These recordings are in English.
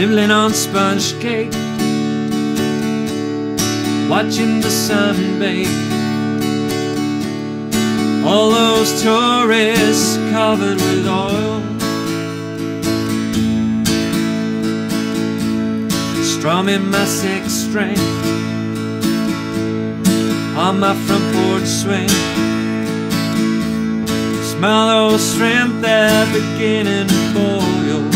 nibbling on sponge cake, watching the sun bake. All those tourists covered with oil, strumming my sixth string on my front porch swing. Smell those shrimp, they're beginning to boil.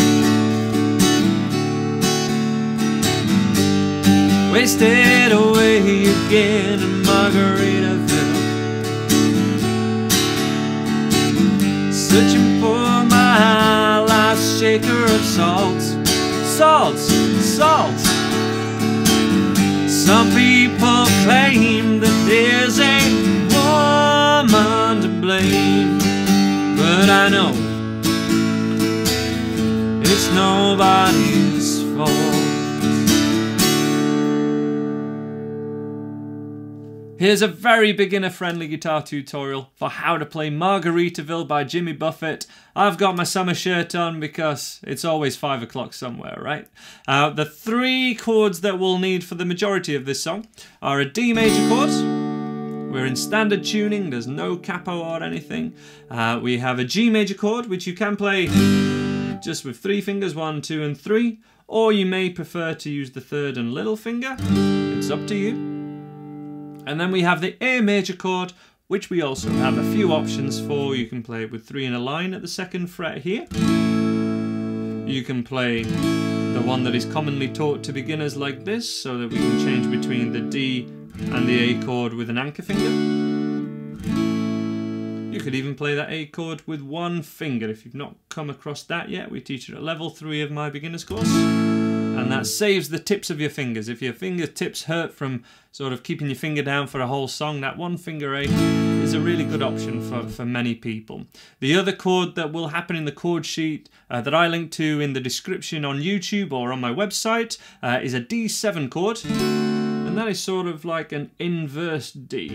Wasted away again in Margaritaville, searching for my life's shaker of salt. Salt, salt. Some people claim that there's a woman to blame, but I know it's nobody's fault. Here's a very beginner-friendly guitar tutorial for how to play Margaritaville by Jimmy Buffett. I've got my summer shirt on because it's always 5 o'clock somewhere, right? The three chords that we'll need for the majority of this song are a D major chord. We're in standard tuning, there's no capo or anything. We have a G major chord, which you can play just with three fingers, 1, 2, and 3, or you may prefer to use the third and little finger, it's up to you. And then we have the A major chord, which we also have a few options for. You can play it with 3 in a line at the 2nd fret here. You can play the one that is commonly taught to beginners like this, so that we can change between the D and the A chord with an anchor finger. You could even play that A chord with one finger. If you've not come across that yet, we teach it at level 3 of my beginner's course. And that saves the tips of your fingers. If your fingertips hurt from sort of keeping your finger down for a whole song, that one finger A is a really good option for many people. The other chord that will happen in the chord sheet that I link to in the description on YouTube or on my website is a D7 chord. And that is sort of like an inverse D.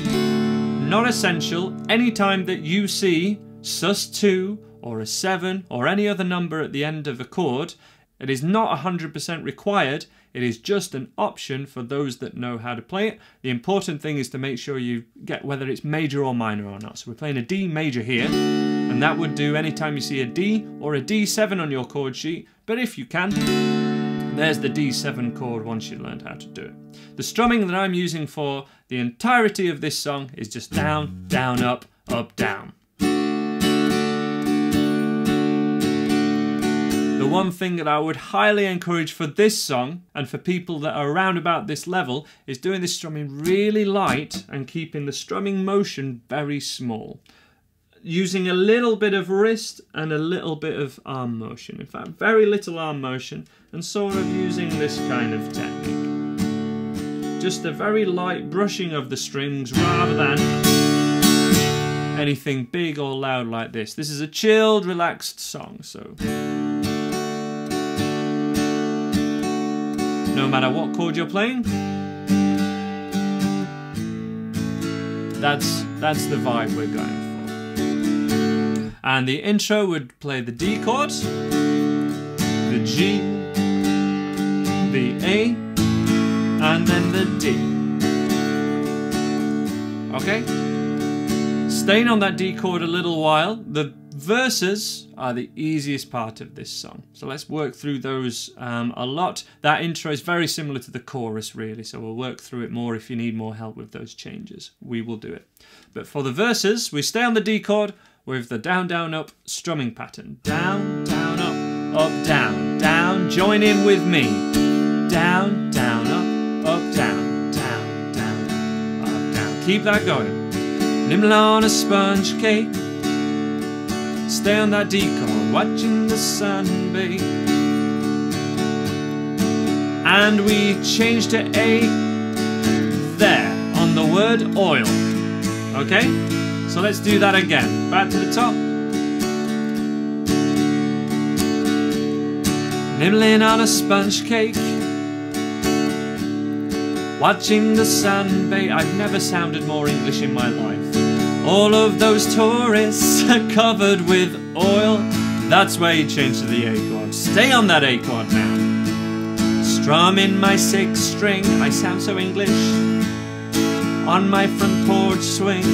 Not essential. Anytime that you see sus2 or a 7 or any other number at the end of a chord, it is not 100% required. It is just an option for those that know how to play it. The important thing is to make sure you get whether it's major or minor or not. So we're playing a D major here, and that would do anytime you see a D or a D7 on your chord sheet. But if you can, there's the D7 chord once you learned how to do it. The strumming that I'm using for the entirety of this song is just down, down, up, up, down. The one thing that I would highly encourage for this song and for people that are around about this level is doing this strumming really light and keeping the strumming motion very small, using a little bit of wrist and a little bit of arm motion. In fact, very little arm motion, and sort of using this kind of technique. Just a very light brushing of the strings rather than anything big or loud like this. This is a chilled, relaxed song, so no matter what chord you're playing, that's the vibe we're going for. And the intro would play the D chord, the G, the A, and then the D. Okay? Staying on that D chord a little while, the verses are the easiest part of this song. So let's work through those a lot. That intro is very similar to the chorus really, so we'll work through it more. If you need more help with those changes, we will do it. But for the verses, we stay on the D chord, with the down, down, up strumming pattern. Down, down, up, up, down, down, join in with me. Down, down, up, up, down, down, down, up, down. Keep that going. Nibble on a sponge cake, stay on that D chord, watching the sun bake. And we change to A there on the word oil, okay? So let's do that again. Back to the top. Nibbling on a sponge cake, watching the sun bake. I've never sounded more English in my life. All of those tourists are covered with oil. That's where you change to the A chord. Stay on that A chord now. Strumming my sixth string, I sound so English, on my front porch swing.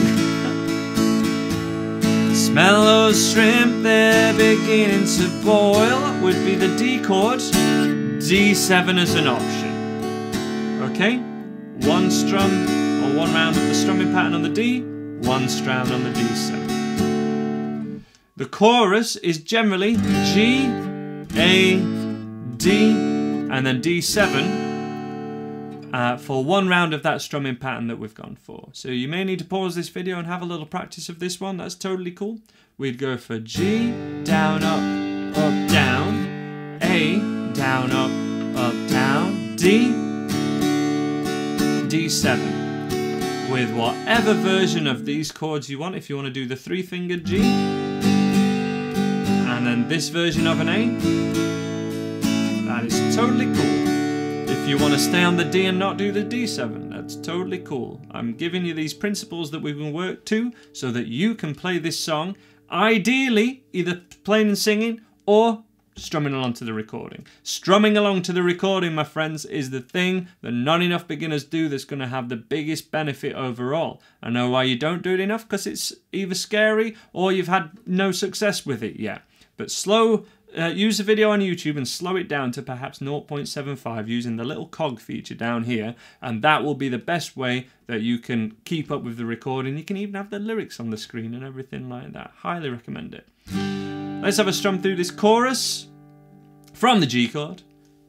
Smell those shrimp, they're beginning to boil, would be the D chord. D7 is an option. Okay? One strum, or one round of the strumming pattern on the D, one strum on the D7. The chorus is generally G, A, D, and then D7 for one round of that strumming pattern that we've gone for. So you may need to pause this video and have a little practice of this one. That's totally cool. We'd go for G, down, up, down, A, down, up, down, D, D7. With whatever version of these chords you want, if you want to do the three-fingered G, and then this version of an A, that is totally cool. If you want to stay on the D and not do the D7, that's totally cool. I'm giving you these principles that we can work to so that you can play this song, ideally either playing and singing or strumming along to the recording. Strumming along to the recording, my friends, is the thing that not enough beginners do that's going to have the biggest benefit overall. I know why you don't do it enough, because it's either scary or you've had no success with it yet. But slow... use the video on YouTube and slow it down to perhaps 0.75 using the little cog feature down here, and that will be the best way that you can keep up with the recording. You can even have the lyrics on the screen and everything like that. Highly recommend it. Let's have a strum through this chorus from the G chord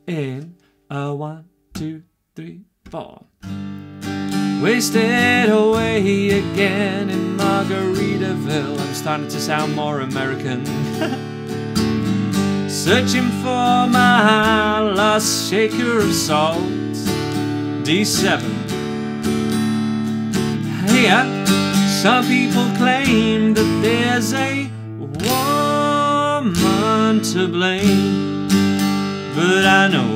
in a 1, 2, 3, 4. Wasted away again in Margaritaville. I'm starting to sound more American. Searching for my lost shaker of salt, D7. Here, some people claim that there's a woman to blame, but I know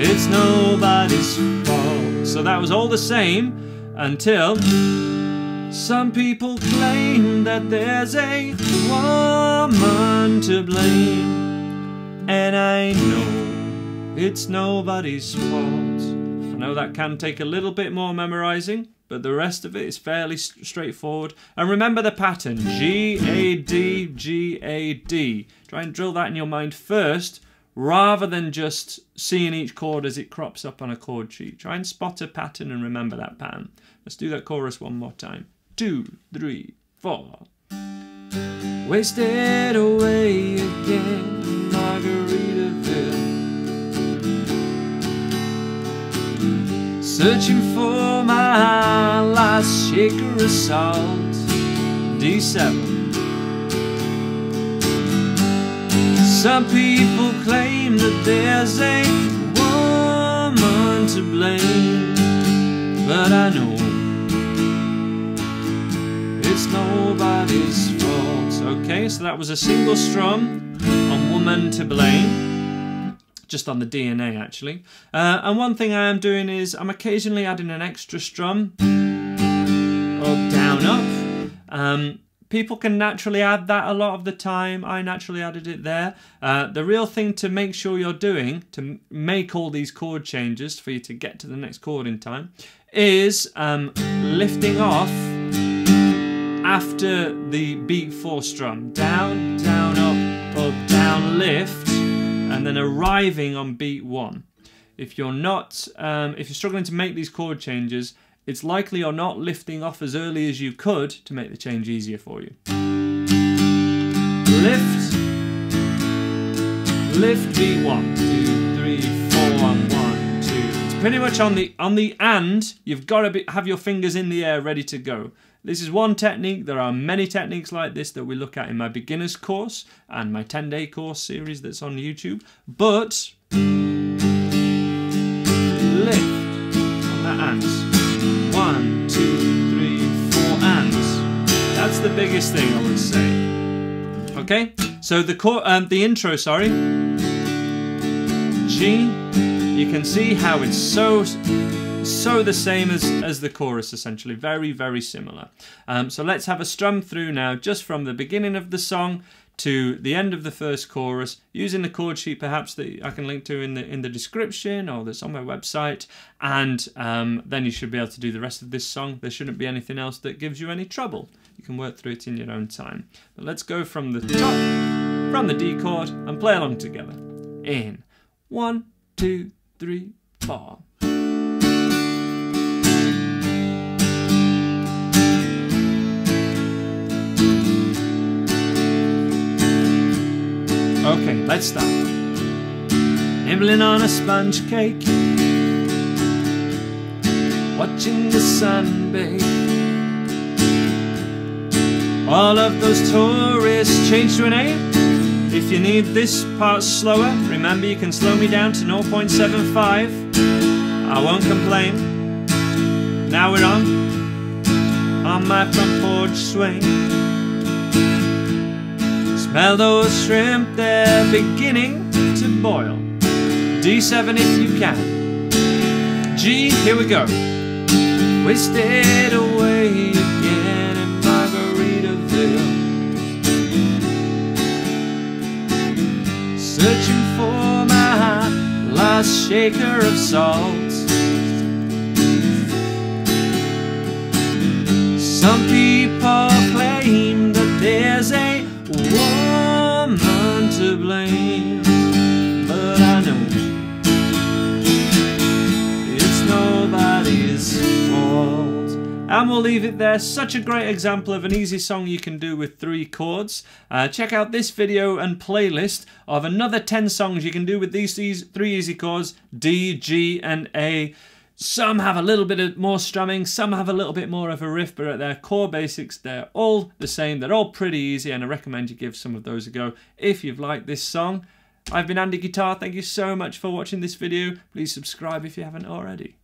it's nobody's fault. So that was all the same until... Some people claim that there's a woman to blame, and I know it's nobody's fault. I know that can take a little bit more memorizing, but the rest of it is fairly straightforward. And remember the pattern, G, A, D, G, A, D. Try and drill that in your mind first, rather than just seeing each chord as it crops up on a chord sheet. Try and spot a pattern and remember that pattern. Let's do that chorus one more time. 2, 3, 4. Wasted away again, Margaritaville. Searching for my last shaker of salt, D7. Some people claim that there's a woman to blame, but I know it's nobody's fault. Okay, so that was a single strum on woman to blame, just on the D and A actually. And one thing I am doing is I'm occasionally adding an extra strum, up, down, up. People can naturally add that a lot of the time. I naturally added it there. The real thing to make sure you're doing to make all these chord changes for you to get to the next chord in time is lifting off after the beat 4 strum, down, up, down, lift, and then arriving on beat 1. If you're not, if you're struggling to make these chord changes, it's likely you're not lifting off as early as you could to make the change easier for you. Lift beat 1, 2, 3, 4, 1, 2. It's pretty much on the and. You've got to have your fingers in the air, ready to go. This is one technique. There are many techniques like this that we look at in my beginner's course and my 10-day course series that's on YouTube. But lift on that and. 1, 2, 3, 4 and. That's the biggest thing I would say. Okay, so the intro, sorry. G, you can see how it's so the same as the chorus, essentially. Very, very similar. So let's have a strum through now, just from the beginning of the song to the end of the first chorus using the chord sheet perhaps that I can link to in the description or that's on my website, and then you should be able to do the rest of this song. There shouldn't be anything else that gives you any trouble. You can work through it in your own time. But let's go from the top, from the D chord, and play along together. In 1, 2, 3, 4. Okay, let's start. Nibbling on a sponge cake, watching the sun bake. All of those tourists change to an A. If you need this part slower, remember you can slow me down to 0.75. I won't complain. Now we're on my front porch swing. Smell those shrimp, they're beginning to boil. D7 if you can. G, here we go. Wasted away again in Margaritaville, searching for my last shaker of salt. Some people claim that there's a woman to blame, but I know it's nobody's fault. And we'll leave it there. Such a great example of an easy song you can do with 3 chords. Check out this video and playlist of another 10 songs you can do with these 3 easy chords, D, G and A. Some have a little bit more strumming, some have a little bit more of a riff, but at their core basics, they're all the same. They're all pretty easy, and I recommend you give some of those a go if you've liked this song. I've been Andy Guitar. Thank you so much for watching this video. Please subscribe if you haven't already.